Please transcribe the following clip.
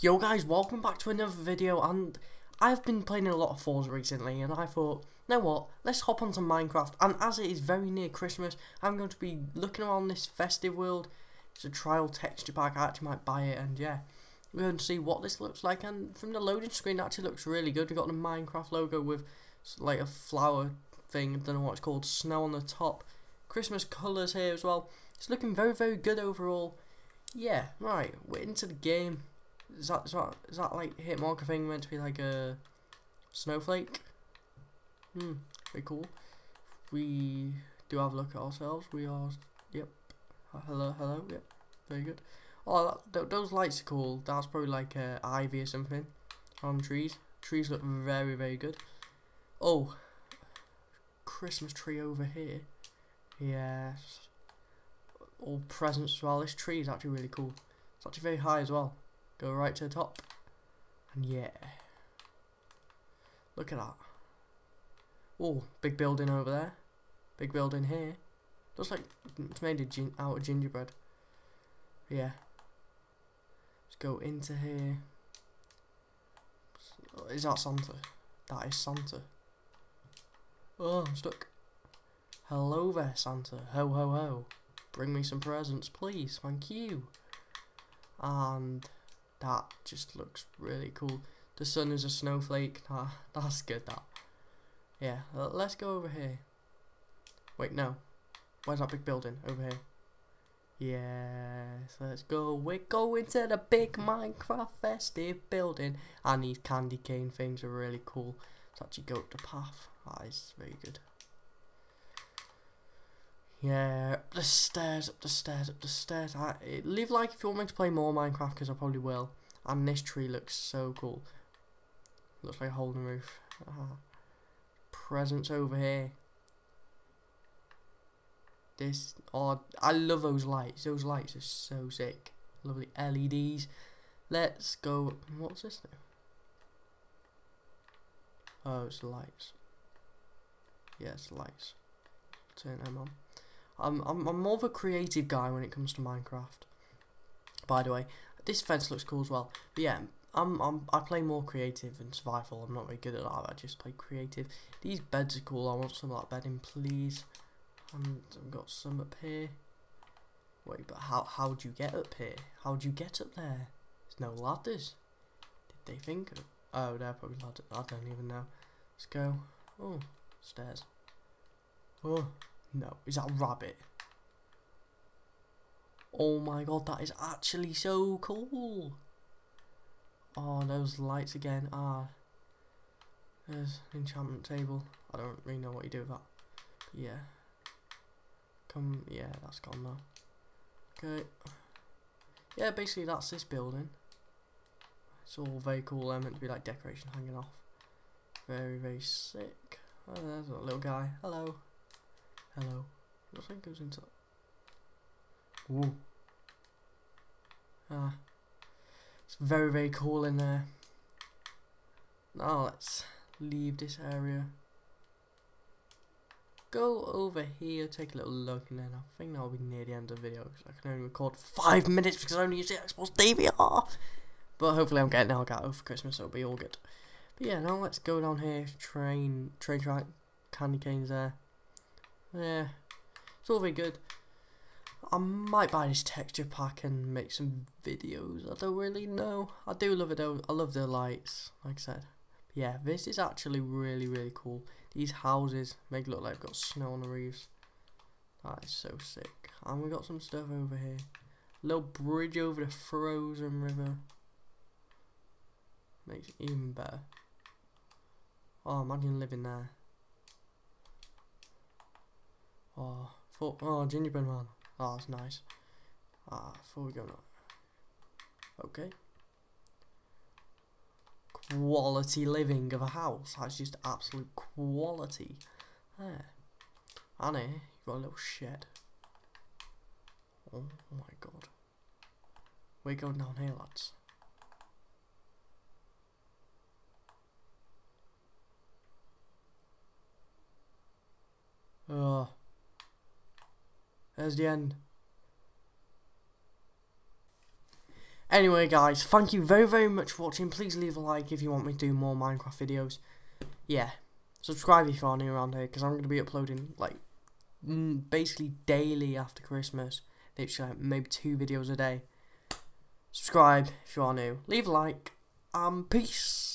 Yo guys, welcome back to another video, and I've been playing a lot of Forza recently, and I thought, you know what, let's hop on to Minecraft. And as it is very near Christmas, I'm going to be looking around this festive world. It's a trial texture pack, I actually might buy it, and yeah, we're going to see what this looks like. And from the loading screen, it actually looks really good. We've got the Minecraft logo with like a flower thing, I don't know what it's called, snow on the top, Christmas colours here as well. It's looking very, very good overall. Yeah, right, we're into the game. Is that like hit marker thing meant to be like a snowflake? Pretty cool. We do have a look at ourselves. We are, yep. Hello, yep. Very good. Oh, those lights are cool. That's probably like ivy or something on trees. Trees look very, very good. Oh, Christmas tree over here. Yes. All presents as well. This tree is actually really cool. It's actually very high as well. Go right to the top, and yeah, look at that. Oh, big building over there, big building here, looks like it's made out of gingerbread. Yeah, let's go into here. Is that Santa? That is Santa. Oh, I'm stuck. Hello there, Santa, ho ho ho, bring me some presents please, thank you. And that just looks really cool. The sun is a snowflake. That's good, that. Yeah, let's go over here. Wait, no. Where's that big building? Over here. Yes, let's go. We're going to the big Minecraft festive building. And these candy cane things are really cool. Let's actually go up the path. That is very good. Yeah, up the stairs, up the stairs, up the stairs. Leave a like if you want me to play more Minecraft, because I probably will. And this tree looks so cool. Looks like a hole in the roof. Presents over here. This, oh, I love those lights. Those lights are so sick. Lovely LEDs. Let's go. What's this thing? Oh, it's the lights. Yeah, it's the lights. Turn them on. I'm more of a creative guy when it comes to Minecraft. By the way, this fence looks cool as well. But yeah, I play more creative and survival. I'm not very good at that. I just play creative. These beds are cool. I want some of that bedding, please. And I've got some up here. Wait, but how do you get up here? How do you get up there? There's no ladders. Did they think? Oh, they're probably ladders. I don't even know. Let's go. Oh, stairs. Oh. No, is that a rabbit? Oh my god, that is actually so cool. Oh, those lights again. There's an enchantment table. I don't really know what you do with that. But yeah. Come, yeah, that's gone now. Okay. Yeah, basically that's this building. It's all very cool. They're meant to be like decoration hanging off. Very, very sick. Oh, there's a little guy. Hello. Hello. Nothing goes into. Ooh. It's very, very cool in there. Now let's leave this area. Go over here, take a little look, and then I think that'll be near the end of the video because I can only record 5 minutes because I only use the Xbox DVR. But hopefully I'm getting Elgato for Christmas, so it'll be all good. But yeah, now let's go down here. Train track, candy canes there. Yeah, it's all very good. I might buy this texture pack and make some videos. I don't really know. I do love it though. I love the lights, like I said. But yeah, this is actually really, really cool. These houses make it look like they've got snow on the roofs. That is so sick. And we got some stuff over here. A little bridge over the frozen river. Makes it even better. Oh, imagine living there. Oh, gingerbread man. Oh, that's nice. Before we go now. Okay. Quality living of a house. That's just absolute quality. There. And here, you've got a little shed. Oh my god. We're going down here, lads. Oh. There's the end. Anyway guys, thank you very much for watching. Please leave a like if you want me to do more Minecraft videos. Yeah, subscribe if you are new around here, because I'm going to be uploading like basically daily after Christmas. Literally like, maybe 2 videos a day. Subscribe if you are new. Leave a like. Peace.